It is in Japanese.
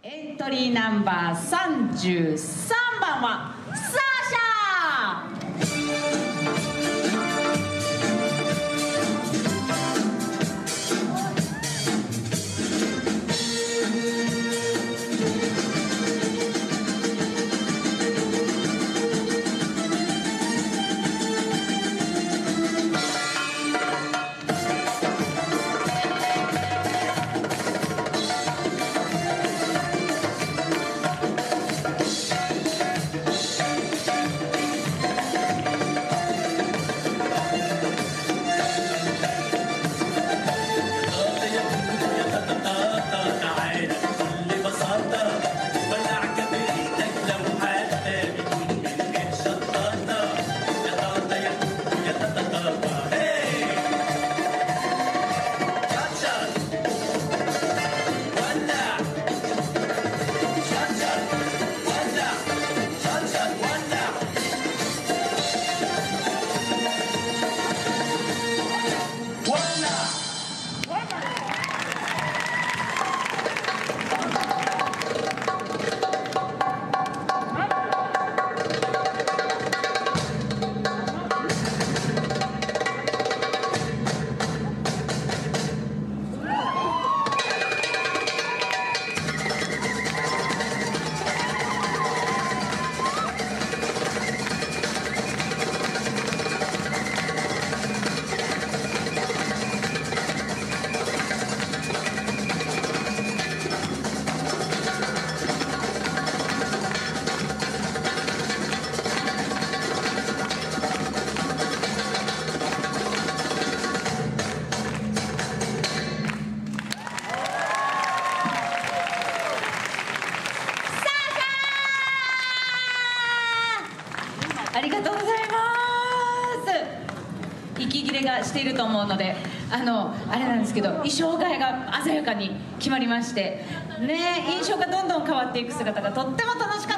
エントリーナンバー33番はサーシャー、ありがとうございます。息切れがしていると思うので、あれなんですけど、衣装替えが鮮やかに決まりまして、ね、印象がどんどん変わっていく姿がとっても楽しかった。